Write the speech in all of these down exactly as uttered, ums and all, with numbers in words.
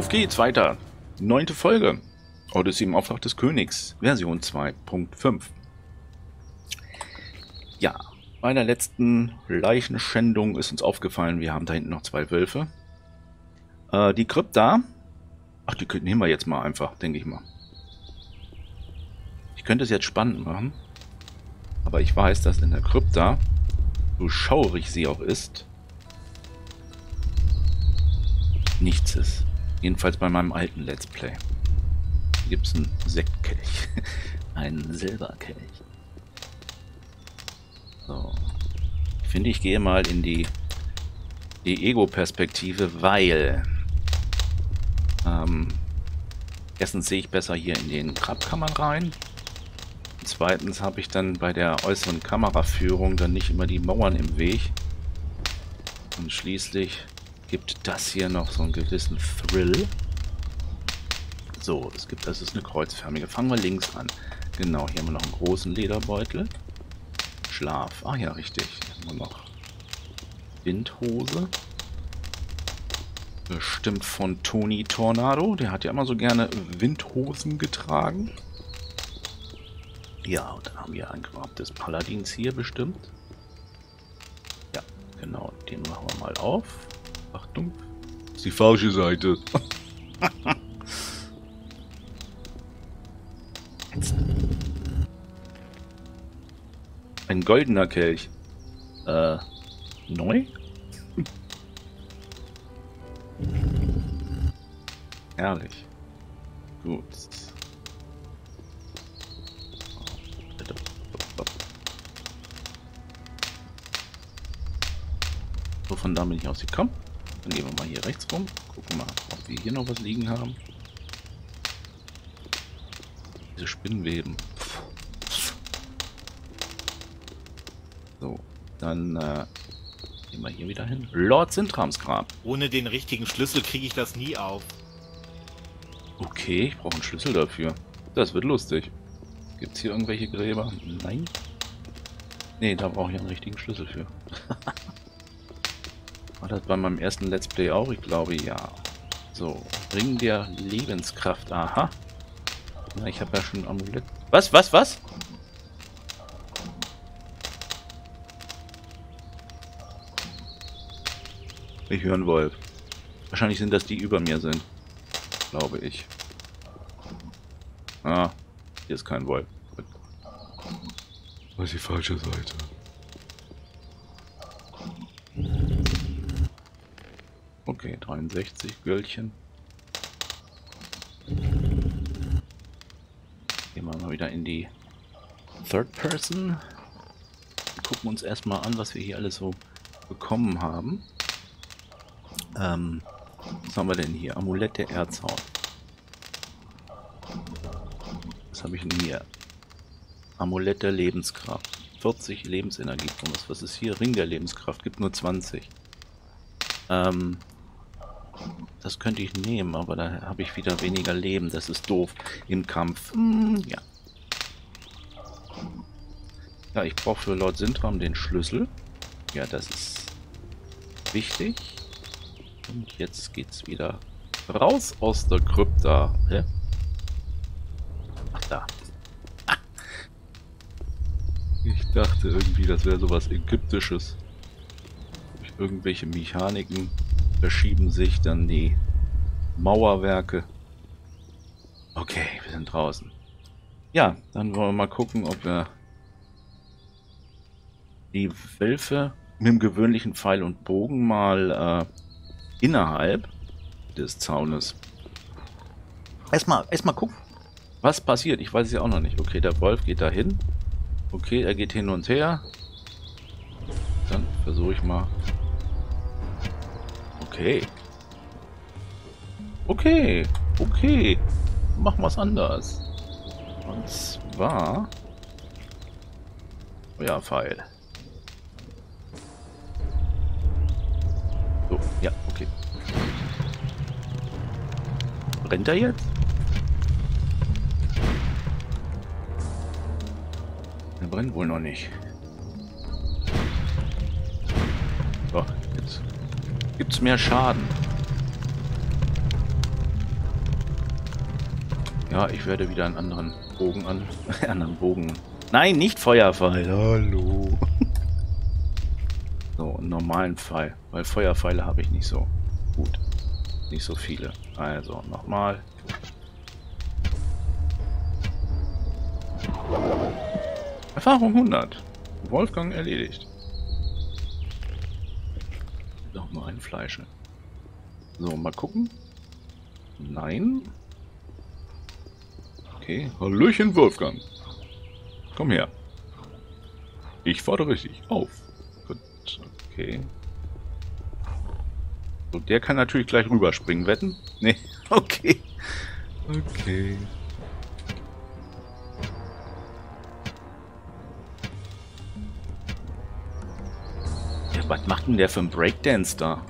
Auf geht's weiter. Neunte Folge. Odyssee im Auftrag des Königs. Version zwei Punkt fünf. Ja, bei der letzten Leichenschändung ist uns aufgefallen, wir haben da hinten noch zwei Wölfe. Äh, die Krypta. Ach, die nehmen wir jetzt mal einfach, denke ich mal. Ich könnte es jetzt spannend machen. Aber ich weiß, dass in der Krypta, so schaurig sie auch ist, nichts ist. Jedenfalls bei meinem alten Let's Play. Hier gibt es einen Sektkelch. Einen Silberkelch. So. Ich finde, ich gehe mal in die, die Ego-Perspektive, weil... Ähm, erstens sehe ich besser hier in den Grabkammern rein. Zweitens habe ich dann bei der äußeren Kameraführung dann nicht immer die Mauern im Weg. Und schließlich gibt das hier noch so einen gewissen Thrill. So, es gibt, das ist eine kreuzförmige. Fangen wir links an. Genau, hier haben wir noch einen großen Lederbeutel. Schlaf. Ah ja, richtig. Hier haben wir noch Windhose. Bestimmt von Tony Tornado. Der hat ja immer so gerne Windhosen getragen. Ja, und dann haben wir ein Grab des Paladins hier bestimmt. Ja, genau. Den machen wir mal auf. Achtung. Das ist die falsche Seite. Ein goldener Kelch. Äh, neu? Herrlich. Gut. So, von da bin ich ausgekommen. Dann gehen wir mal hier rechts rum. Gucken mal, ob wir hier noch was liegen haben. Diese Spinnweben. So, dann äh, gehen wir hier wieder hin. Lord Sintrams Grab. Ohne den richtigen Schlüssel kriege ich das nie auf. Okay, ich brauche einen Schlüssel dafür. Das wird lustig. Gibt es hier irgendwelche Gräber? Nein. Nee, da brauche ich einen richtigen Schlüssel für. War das bei meinem ersten Let's Play auch? Ich glaube, ja. So, Ring der Lebenskraft. Aha. Na, ich habe ja schon ein Amulett. Was, was, was? Ich höre einen Wolf. Wahrscheinlich sind das die, die über mir sind. Glaube ich. Ah, hier ist kein Wolf. Gut. Das ist die falsche Seite. Okay, dreiundsechzig Göldchen. Gehen wir mal wieder in die Third Person. Gucken uns erstmal an, was wir hier alles so bekommen haben. Ähm, was haben wir denn hier? Amulett der Erzhaut. Was habe ich denn hier? Amulett der Lebenskraft. vierzig Lebensenergie. Was ist hier? Ring der Lebenskraft. Gibt nur zwanzig. Ähm... Das könnte ich nehmen, aber da habe ich wieder weniger Leben. Das ist doof im Kampf. Mm, ja. Ja, ich brauche für Lord Sintram den Schlüssel. Ja, das ist wichtig. Und jetzt geht's wieder raus aus der Krypta. Hä? Ach, da. Ah. Ich dachte irgendwie, das wäre sowas Ägyptisches. Durch irgendwelche Mechaniken verschieben sich dann die Mauerwerke. Okay, wir sind draußen. Ja, dann wollen wir mal gucken, ob wir die Wölfe mit dem gewöhnlichen Pfeil und Bogen mal äh, innerhalb des Zaunes... Erstmal, erstmal gucken, was passiert. Ich weiß es ja auch noch nicht. Okay, der Wolf geht da hin. Okay, er geht hin und her. Dann versuche ich mal... Okay. Okay. Okay. Machen wir es anders. Und zwar... Oh ja, Pfeil. So, ja, okay. Rennt er jetzt? Er brennt wohl noch nicht. So, jetzt... Gibt's mehr Schaden? Ja, ich werde wieder einen anderen Bogen an. anderen Bogen. Nein, nicht Feuerpfeil. Hallo. So, einen normalen Pfeil. Weil Feuerpfeile habe ich nicht so. Gut. Nicht so viele. Also, nochmal. Erfahrung hundert. Wolfgang erledigt. Nochmal ein Fleische. So, mal gucken. Nein. Okay. Hallöchen, Wolfgang. Komm her. Ich fordere dich auf. Gut, okay. So, der kann natürlich gleich rüberspringen, wetten? Nee, okay. Okay. Ja, was macht denn der für ein Breakdance da?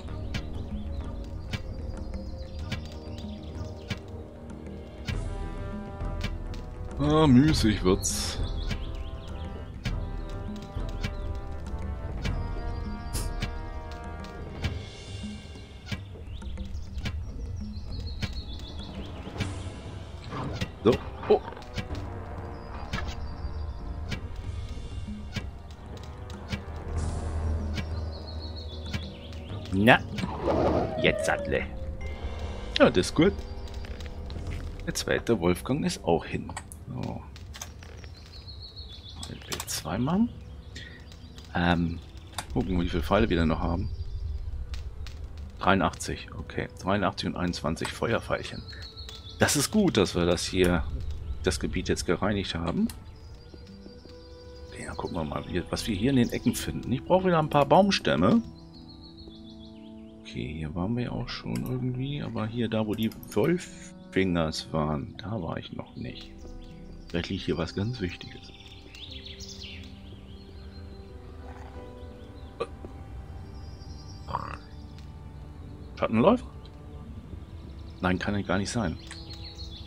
Ah, müßig wird's. So. Oh. Na. Jetzt Sattle. Ja, das ist gut. Der zweite Wolfgang ist auch hin. So. L B zwei machen. Ähm. Gucken, wie viele Pfeile wir denn noch haben. dreiundachtzig. Okay. dreiundachtzig und einundzwanzig Feuerpfeilchen. Das ist gut, dass wir das hier, das Gebiet jetzt gereinigt haben. Ja, gucken wir mal, was wir hier in den Ecken finden. Ich brauche wieder ein paar Baumstämme. Okay, hier waren wir auch schon irgendwie. Aber hier, da wo die Wolffingers waren, da war ich noch nicht. Vielleicht liegt hier was ganz Wichtiges. Schattenläufer? Nein, kann ja gar nicht sein.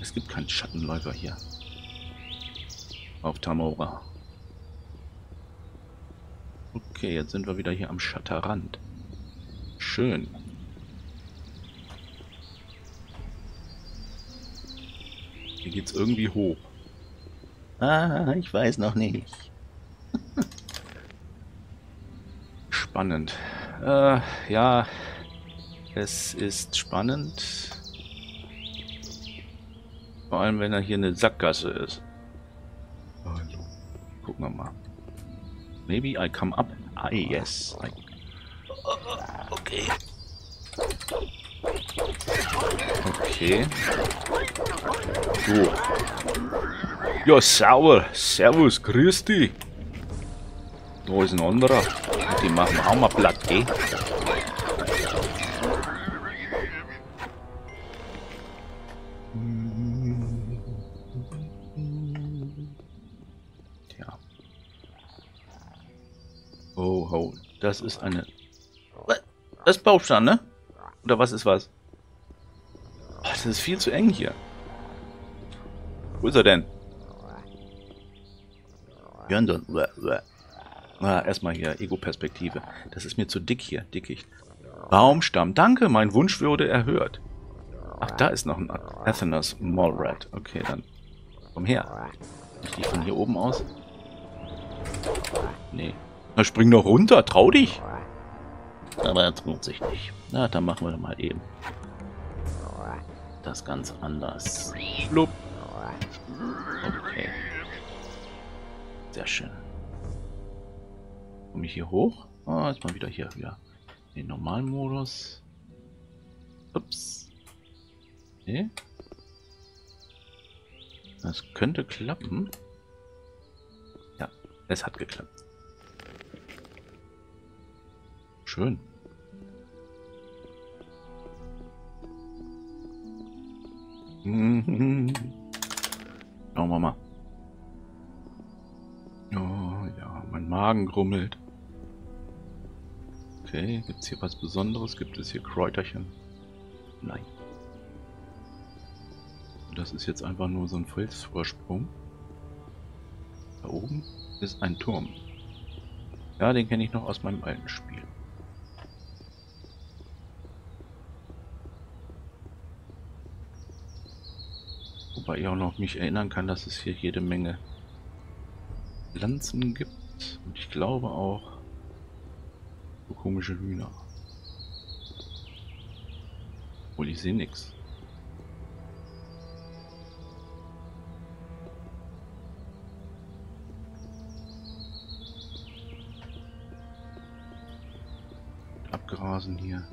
Es gibt keinen Schattenläufer hier. Auf Tamora. Okay, jetzt sind wir wieder hier am Schatterrand. Schön. Hier geht's irgendwie hoch. Ah, ich weiß noch nicht. Spannend. Äh, ja. Es ist spannend. Vor allem, wenn er hier eine Sackgasse ist. Hallo. Gucken wir mal. Maybe I come up. Ah, yes. I... Okay. Okay. So. Ja, sauer. Servus, grüß dich. Da ist ein anderer. Die machen auch mal platt, gell? Oh, oh, das ist eine... Das ist Baumstamm, ne? Oder was ist was? Ach, das ist viel zu eng hier. Wo ist er denn? Jöndon. Na, erstmal hier, Ego-Perspektive. Das ist mir zu dick hier, dickicht. Baumstamm, danke, mein Wunsch wurde erhört. Ach, da ist noch ein Athenas Mallrat. Okay, dann komm her. Ich von hier oben aus. Nee. Na, spring doch runter, trau dich. Aber er traut sich nicht. Na, dann machen wir doch mal eben das ganz anders. Blub. Okay. Sehr schön. Komme ich hier hoch? Ah, jetzt mal wieder hier, wieder den normalen Modus. Ups. Nee. Das könnte klappen. Ja, es hat geklappt. Schön. Schauen wir mal. Oh ja, mein Magen grummelt. Okay, gibt es hier was Besonderes? Gibt es hier Kräuterchen? Nein. Das ist jetzt einfach nur so ein Felsvorsprung. Da oben ist ein Turm. Ja, den kenne ich noch aus meinem alten Spiel. Wobei ich auch noch mich erinnern kann, dass es hier jede Menge Lanzen gibt. Und ich glaube auch so komische Hühner. Obwohl, ich sehe nichts. Abgrasen hier.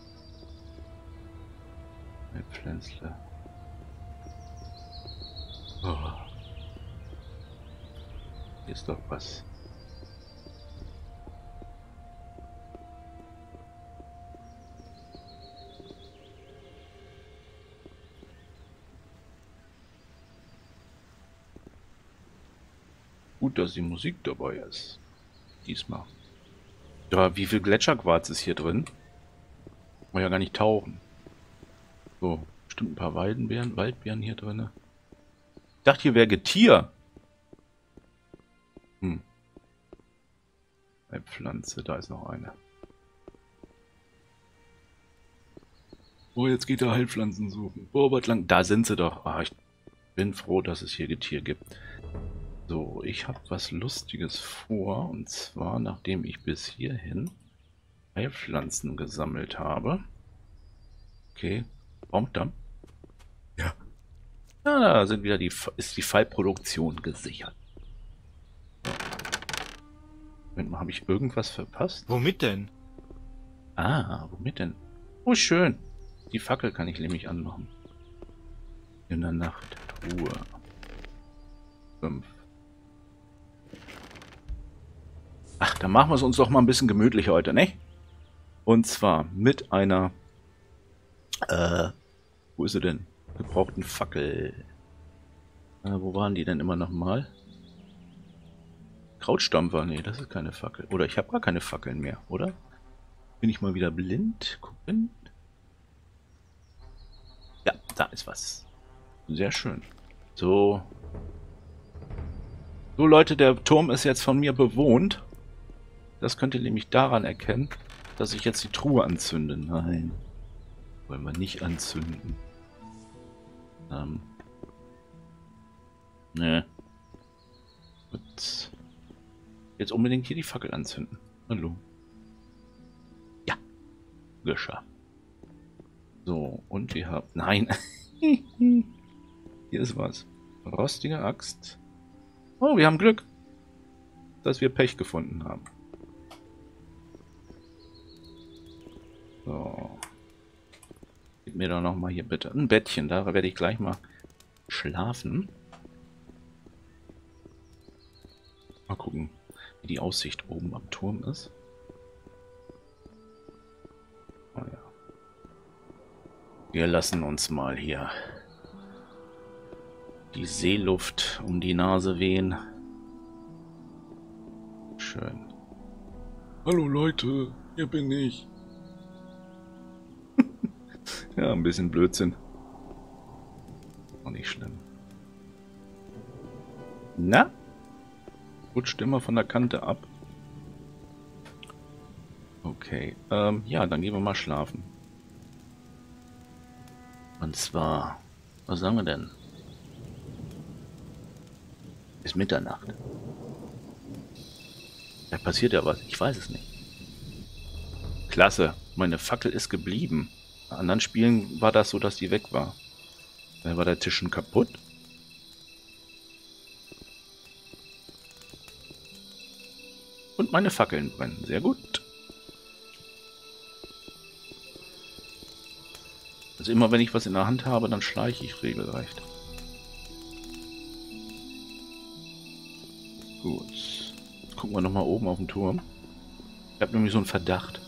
Ein Pflänzle. Oh. Hier ist doch was. Gut, dass die Musik dabei ist. Diesmal. Ja, wie viel Gletscherquarz ist hier drin? Kann man ja gar nicht tauchen. So, bestimmt ein paar Weidenbeeren, Waldbeeren hier drin. Ich dachte, hier wäre Getier. Hm. Eine Pflanze, da ist noch eine. Oh, jetzt geht er Heilpflanzen suchen. Oh, was lang. Da sind sie doch. Ah, ich bin froh, dass es hier Getier gibt. So, ich habe was Lustiges vor. Und zwar, nachdem ich bis hierhin Heilpflanzen gesammelt habe. Okay. Baumdamm. Ja. Ja, da sind wieder die, ist die Fallproduktion gesichert. Moment mal, habe ich irgendwas verpasst? Womit denn? Ah, womit denn? Oh, schön. Die Fackel kann ich nämlich anmachen. In der Nacht Ruhe. fünf. Ach, dann machen wir es uns doch mal ein bisschen gemütlich heute, ne? Und zwar mit einer... Äh, wo ist sie denn? Gebrauchten Fackel. Äh, wo waren die denn immer nochmal? Krautstampfer? Nee, das ist keine Fackel. Oder ich habe gar keine Fackeln mehr, oder? Bin ich mal wieder blind? Gucken. Ja, da ist was. Sehr schön. So. So, Leute, der Turm ist jetzt von mir bewohnt. Das könnt ihr nämlich daran erkennen, dass ich jetzt die Truhe anzünde. Nein. Wollen wir nicht anzünden. Ähm. Ne. Gut. Jetzt unbedingt hier die Fackel anzünden. Hallo. Ja. Geschah. So, und wir haben... Nein. Hier ist was. Rostige Axt. Oh, wir haben Glück, dass wir Pech gefunden haben. So. Gib mir doch nochmal hier bitte ein Bettchen. Da werde ich gleich mal schlafen. Mal gucken, wie die Aussicht oben am Turm ist. Oh ja. Wir lassen uns mal hier die Seeluft um die Nase wehen. Schön. Hallo Leute, hier bin ich. Ja, ein bisschen Blödsinn. Auch nicht schlimm. Na? Rutscht immer von der Kante ab. Okay. Ähm, ja, dann gehen wir mal schlafen. Und zwar... Was sagen wir denn? Ist Mitternacht. Da passiert ja was. Ich weiß es nicht. Klasse. Meine Fackel ist geblieben. Bei anderen Spielen war das so, dass die weg war. Dann war der Tisch schon kaputt. Und meine Fackeln brennen. Sehr gut. Also immer wenn ich was in der Hand habe, dann schleiche ich regelrecht. Gut. Jetzt gucken wir nochmal oben auf den Turm. Ich habe nämlich so einen Verdacht.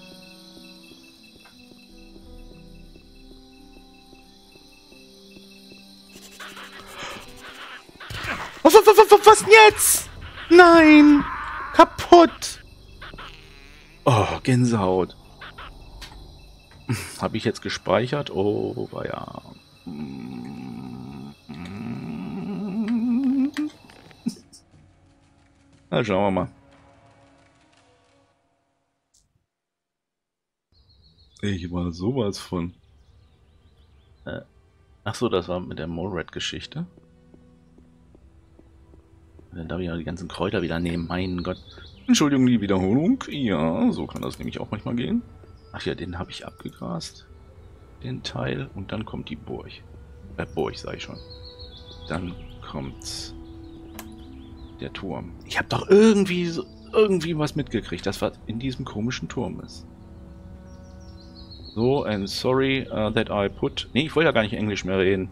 Was, was, was, was jetzt? Nein! Kaputt! Oh, Gänsehaut. Habe ich jetzt gespeichert? Oh, war ja. Na, schauen wir mal. Ich war sowas von. Äh, Achso, das war mit der Moorrat-Geschichte. Dann darf ich ja die ganzen Kräuter wieder nehmen. Mein Gott. Entschuldigung, die Wiederholung. Ja, so kann das nämlich auch manchmal gehen. Ach ja, den habe ich abgegrast. Den Teil. Und dann kommt die Burg. Äh, Burg sage ich schon. Dann kommt der Turm. Ich habe doch irgendwie so, irgendwie was mitgekriegt, das was in diesem komischen Turm ist. So, I'm sorry uh, that I put... Ne, ich wollte ja gar nicht Englisch mehr reden.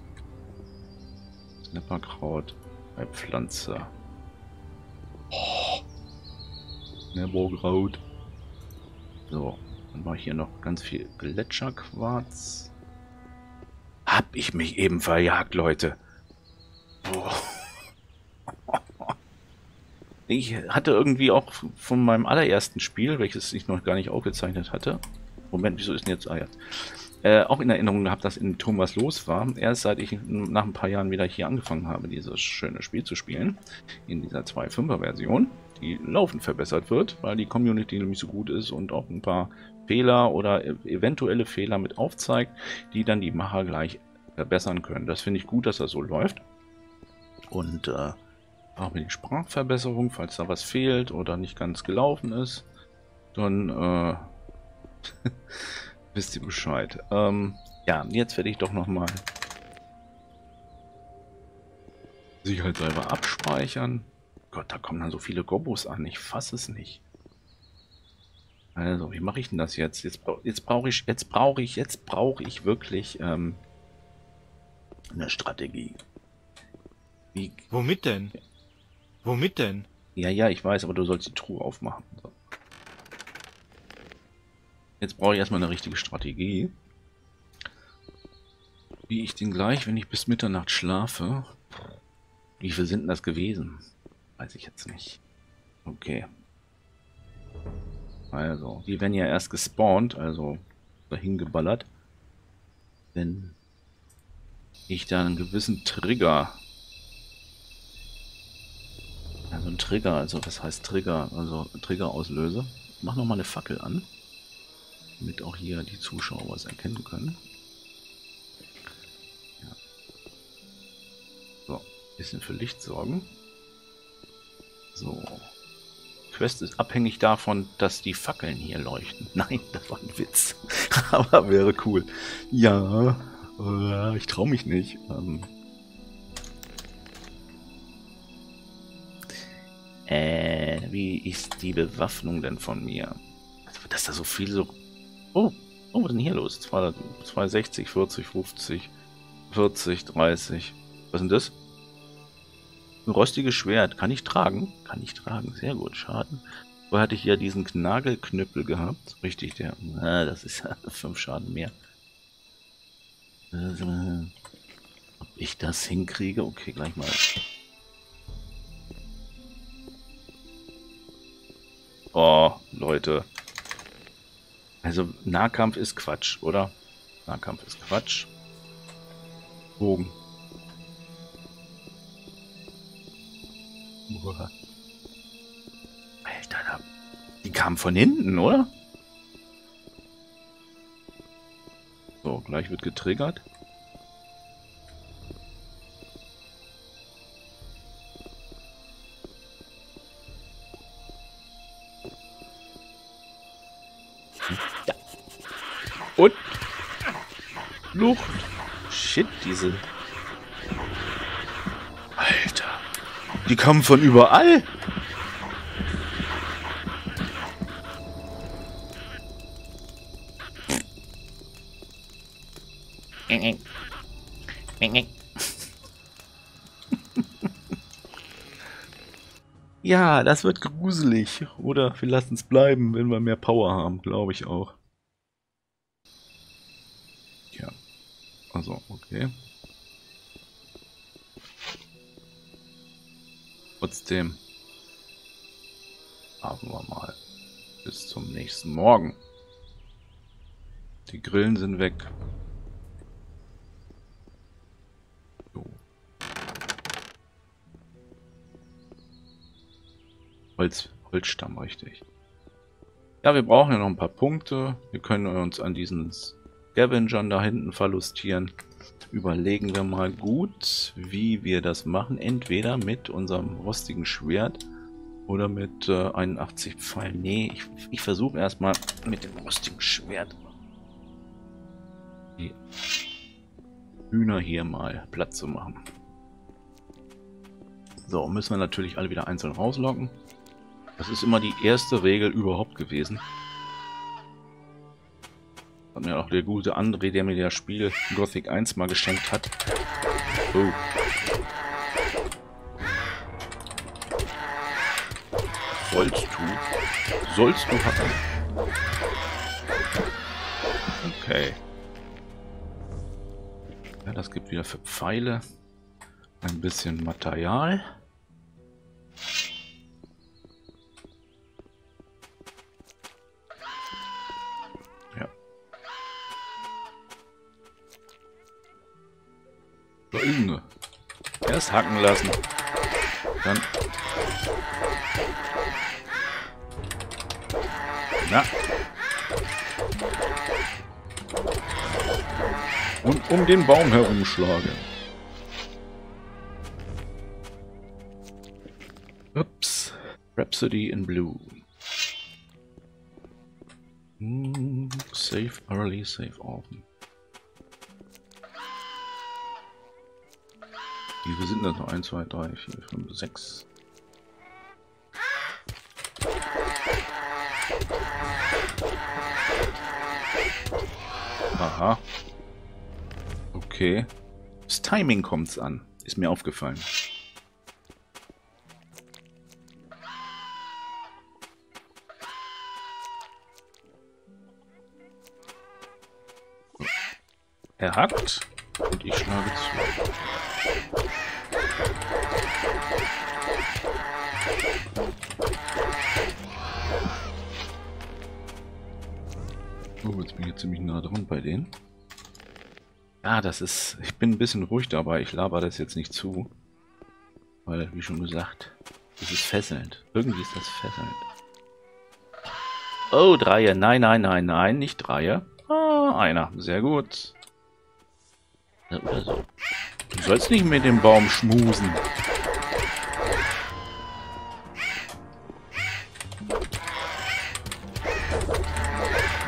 Snapperkraut bei Pflanze. Oh. Snapperkraut. So, dann mache ich hier noch ganz viel Gletscherquarz. Hab ich mich eben verjagt, Leute. Boah. Ich hatte irgendwie auch von meinem allerersten Spiel, welches ich noch gar nicht aufgezeichnet hatte... Moment, wieso ist denn jetzt... Ah, ja. äh, auch in Erinnerung gehabt, dass in Turm was los war. Erst seit ich nach ein paar Jahren wieder hier angefangen habe, dieses schöne Spiel zu spielen. In dieser zwei Punkt fünfer Version, die laufend verbessert wird, weil die Community nämlich so gut ist und auch ein paar Fehler oder eventuelle Fehler mit aufzeigt, die dann die Macher gleich verbessern können. Das finde ich gut, dass das so läuft. Und äh, auch mit den Sprachverbesserungen, falls da was fehlt oder nicht ganz gelaufen ist, dann... Äh, wisst ihr Bescheid. Ähm, ja, jetzt werde ich doch nochmal sicherheitshalber abspeichern. Gott, da kommen dann so viele Gobbos an. Ich fasse es nicht. Also, wie mache ich denn das jetzt? Jetzt, jetzt brauche ich, jetzt brauche ich, jetzt brauche ich wirklich ähm, eine Strategie. Wie? Womit denn? Womit denn? Ja, ja, ich weiß, aber du sollst die Truhe aufmachen. So. Jetzt brauche ich erstmal eine richtige Strategie. Wie ich den gleich, wenn ich bis Mitternacht schlafe. Wie viel sind denn das gewesen? Weiß ich jetzt nicht. Okay. Also, die werden ja erst gespawnt, also dahin geballert. Wenn ich da einen gewissen Trigger. Also ein Trigger, also was heißt Trigger? Also Trigger auslöse. Ich mache nochmal eine Fackel an. Damit auch hier die Zuschauer was erkennen können. Ja. So, ein bisschen für Licht sorgen. So. Quest ist abhängig davon, dass die Fackeln hier leuchten. Nein, das war ein Witz. Aber wäre cool. Ja, äh, ich traue mich nicht. Ähm. Äh, wie ist die Bewaffnung denn von mir? Dass da so viel so... Oh, oh, was ist denn hier los? zweihundertsechzig, vierzig, fünfzig, vierzig, dreißig. Was ist denn das? Ein rostiges Schwert. Kann ich tragen? Kann ich tragen. Sehr gut. Schaden. Vorher hatte ich ja diesen Nagelknüppel gehabt. Richtig, der... Ah, das ist ja fünf Schaden mehr. Äh, ob ich das hinkriege? Okay, gleich mal. Oh, Leute. Also Nahkampf ist Quatsch, oder? Nahkampf ist Quatsch. Bogen. Boah. Alter, da, die kamen von hinten, oder? So, gleich wird getriggert. Und Luft. Shit, diese. Alter. Die kommen von überall. Ja, das wird gruselig. Oder wir lassen es bleiben, wenn wir mehr Power haben, glaube ich auch. Also, okay. Trotzdem haben wir mal bis zum nächsten Morgen. Die Grillen sind weg. So. Holz, Holzstamm, richtig. Ja, wir brauchen ja noch ein paar Punkte. Wir können uns an diesen Scavengern da hinten verlustieren. überlegen wir mal gut, wie wir das machen. Entweder mit unserem rostigen Schwert oder mit äh, einundachtzig Pfeilen. Nee, ich, ich versuche erstmal mit dem rostigen Schwert die Hühner hier mal platt zu machen. So, müssen wir natürlich alle wieder einzeln rauslocken. Das ist immer die erste Regel überhaupt gewesen. Hat mir auch der gute André, der mir das Spiel Gothic eins mal geschenkt hat. Oh. Sollst du? Sollst du hacken? Okay. Ja, das gibt wieder für Pfeile ein bisschen Material. Ja. Da irgende. Erst hacken lassen. Dann. Na. Und um den Baum herumschlagen. Ups. Rhapsody in Blue. Mm, save early, save often. Wie viele sind das noch? eins, zwei, drei, vier, fünf, sechs. Aha. Okay. Das Timing kommt's an. Ist mir aufgefallen. Er hackt und ich schlage zu. Oh, jetzt bin ich ziemlich nah dran bei denen. Ja, das ist... Ich bin ein bisschen ruhig dabei. Ich laber das jetzt nicht zu. Weil, wie schon gesagt, es ist fesselnd. Irgendwie ist das fesselnd. Oh, Dreier. Nein, nein, nein, nein. Nicht Dreier. Ah, einer. Sehr gut. Oder so. Du sollst nicht mit dem Baum schmusen.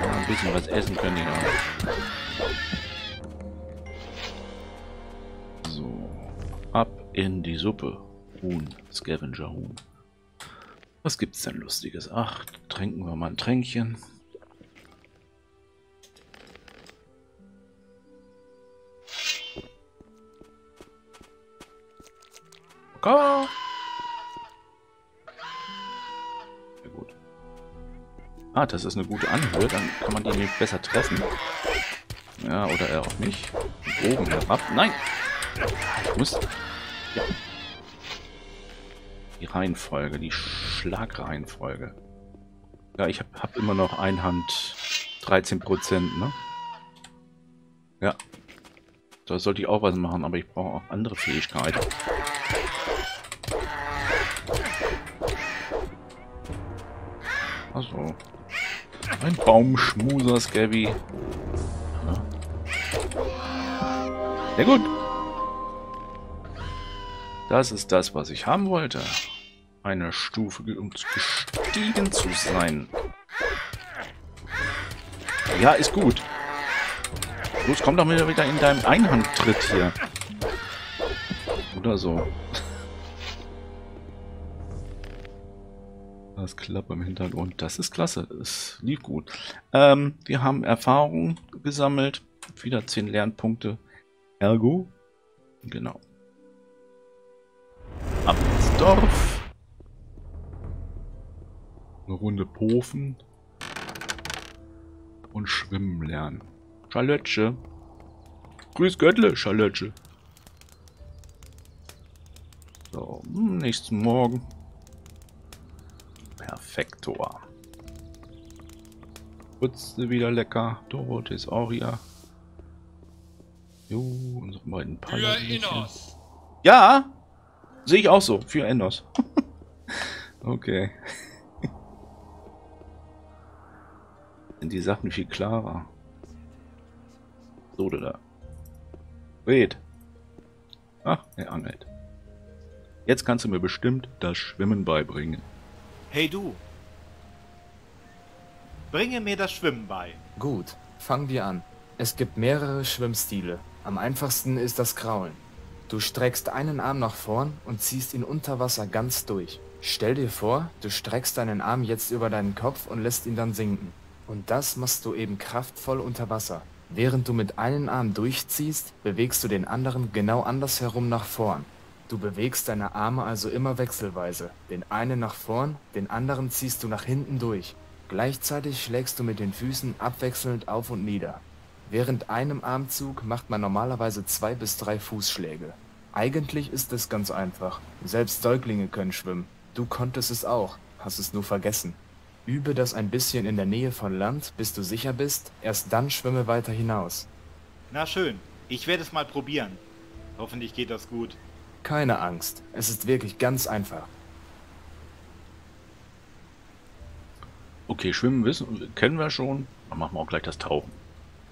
Ein bisschen was essen können die noch. Ab in die Suppe. Huhn. Scavenger-Huhn. Was gibt's denn Lustiges? Ach, trinken wir mal ein Tränkchen. Okay. Sehr gut. Ah, das ist eine gute Anhöhe. Dann kann man die nämlich besser treffen. Ja, oder er auch nicht. Oben herab. Nein! Ich muss... Ja. Die Reihenfolge, die Schlagreihenfolge. Ja, ich habe hab immer noch Einhand dreizehn Prozent, ne? Ja. Da sollte ich auch was machen, aber ich brauche auch andere Fähigkeiten. Achso. Ein Baumschmuser, Scabby. Ja. Sehr gut. Das ist das, was ich haben wollte. Eine Stufe, um gestiegen zu sein. Ja, ist gut. Los, komm doch mal wieder in deinem Einhandtritt hier. Oder so. Das klappt im Hintergrund. Das ist klasse. Es lief gut. Ähm, wir haben Erfahrung gesammelt. Wieder zehn Lernpunkte. Ergo. Genau. Ab ins Dorf. Eine Runde Pofen. Und schwimmen lernen. Charlötsche. Grüß Göttle, Charlötsche. So, nächsten Morgen. Perfektor. Putzte wieder lecker. Dorothee ist auch hier. Jo, unsere beiden Paladin. Ja! Sehe ich auch so, für Endos. Okay. Sind die Sachen viel klarer. So, da. Red. Ach, er angelt. Jetzt kannst du mir bestimmt das Schwimmen beibringen. Hey du! Bringe mir das Schwimmen bei. Gut, fangen wir an. Es gibt mehrere Schwimmstile. Am einfachsten ist das Kraulen. Du streckst einen Arm nach vorn und ziehst ihn unter Wasser ganz durch. Stell dir vor, du streckst deinen Arm jetzt über deinen Kopf und lässt ihn dann sinken. Und das machst du eben kraftvoll unter Wasser. Während du mit einem Arm durchziehst, bewegst du den anderen genau andersherum nach vorn. Du bewegst deine Arme also immer wechselweise. Den einen nach vorn, den anderen ziehst du nach hinten durch. Gleichzeitig schlägst du mit den Füßen abwechselnd auf und nieder. Während einem Armzug macht man normalerweise zwei bis drei Fußschläge. Eigentlich ist es ganz einfach. Selbst Säuglinge können schwimmen. Du konntest es auch, hast es nur vergessen. Übe das ein bisschen in der Nähe von Land, bis du sicher bist, erst dann schwimme weiter hinaus. Na schön, ich werde es mal probieren. Hoffentlich geht das gut. Keine Angst, es ist wirklich ganz einfach. Okay, schwimmen wissen, kennen wir schon, dann machen wir auch gleich das Tauchen.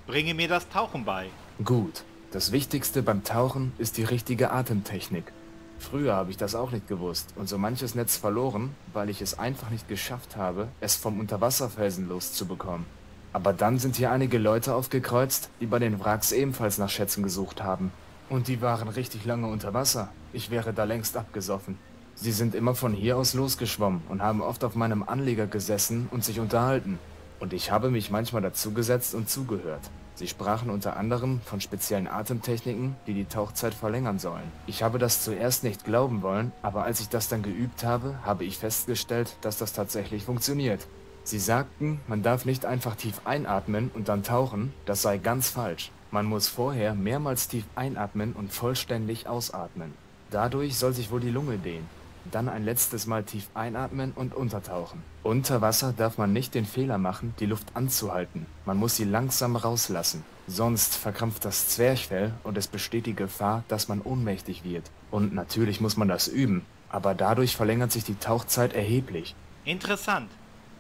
Bringe mir das Tauchen bei. Gut, das Wichtigste beim Tauchen ist die richtige Atemtechnik. Früher habe ich das auch nicht gewusst und so manches Netz verloren, weil ich es einfach nicht geschafft habe, es vom Unterwasserfelsen loszubekommen. Aber dann sind hier einige Leute aufgekreuzt, die bei den Wracks ebenfalls nach Schätzen gesucht haben. Und die waren richtig lange unter Wasser. Ich wäre da längst abgesoffen. Sie sind immer von hier aus losgeschwommen und haben oft auf meinem Anleger gesessen und sich unterhalten. Und ich habe mich manchmal dazugesetzt und zugehört. Sie sprachen unter anderem von speziellen Atemtechniken, die die Tauchzeit verlängern sollen. Ich habe das zuerst nicht glauben wollen, aber als ich das dann geübt habe, habe ich festgestellt, dass das tatsächlich funktioniert. Sie sagten, man darf nicht einfach tief einatmen und dann tauchen, das sei ganz falsch. Man muss vorher mehrmals tief einatmen und vollständig ausatmen. Dadurch soll sich wohl die Lunge dehnen. Dann ein letztes Mal tief einatmen und untertauchen. Unter Wasser darf man nicht den Fehler machen, die Luft anzuhalten. Man muss sie langsam rauslassen. Sonst verkrampft das Zwerchfell und es besteht die Gefahr, dass man ohnmächtig wird. Und natürlich muss man das üben, aber dadurch verlängert sich die Tauchzeit erheblich. Interessant.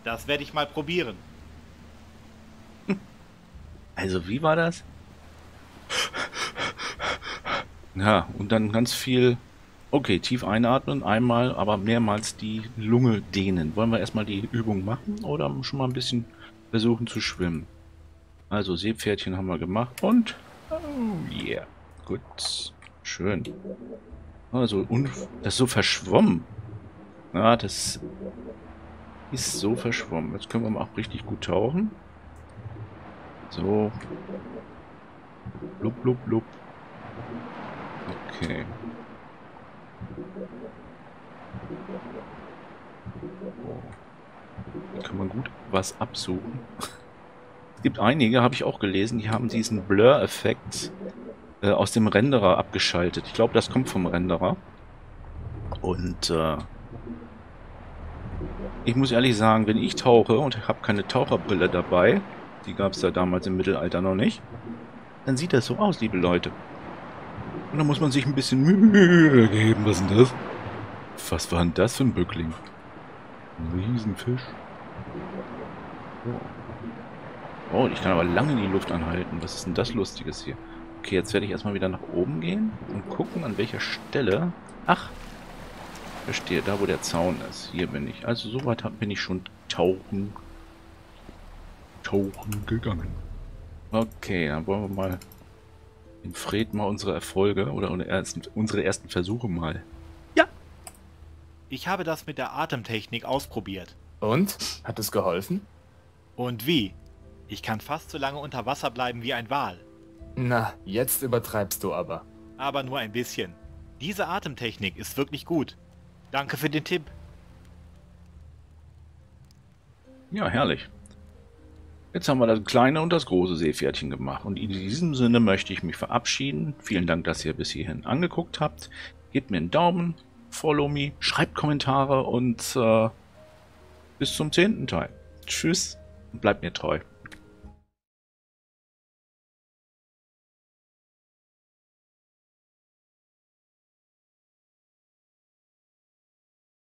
Das werde ich mal probieren. Also wie war das? Ja, und dann ganz viel... Okay, tief einatmen, einmal, aber mehrmals die Lunge dehnen. Wollen wir erstmal die Übung machen oder schon mal ein bisschen versuchen zu schwimmen? Also Seepferdchen haben wir gemacht und... Oh yeah. Gut. Schön. Also, und das ist so verschwommen. Ja, das ist so verschwommen. Jetzt können wir mal auch richtig gut tauchen. So. Blub, blub, blub. Okay. Da kann man gut was absuchen. Es gibt einige, habe ich auch gelesen, die haben diesen Blur-Effekt äh, aus dem Renderer abgeschaltet. Ich glaube, das kommt vom Renderer. Und äh, ich muss ehrlich sagen, wenn ich tauche und habe keine Taucherbrille dabei, die gab es ja damals im Mittelalter noch nicht, dann sieht das so aus, liebe Leute. Und da muss man sich ein bisschen Mühe geben. Was ist denn das? Was war denn das für ein Bückling? Ein Riesenfisch. Oh, ich kann aber lange die Luft anhalten. Was ist denn das Lustiges hier? Okay, jetzt werde ich erstmal wieder nach oben gehen und gucken, an welcher Stelle... Ach, verstehe, da wo der Zaun ist. Hier bin ich. Also soweit bin ich schon tauchen... tauchen gegangen. Okay, dann wollen wir mal... In Fred mal unsere Erfolge oder unsere ersten Versuche mal. Ja! Ich habe das mit der Atemtechnik ausprobiert. Und? Hat es geholfen? Und wie? Ich kann fast so lange unter Wasser bleiben wie ein Wal. Na, jetzt übertreibst du aber. Aber nur ein bisschen. Diese Atemtechnik ist wirklich gut. Danke für den Tipp. Ja, herrlich. Jetzt haben wir das kleine und das große Seepferdchen gemacht und in diesem Sinne möchte ich mich verabschieden. Vielen Dank, dass ihr bis hierhin angeguckt habt. Gebt mir einen Daumen, follow me, schreibt Kommentare und äh, bis zum zehnten Teil. Tschüss und bleibt mir treu.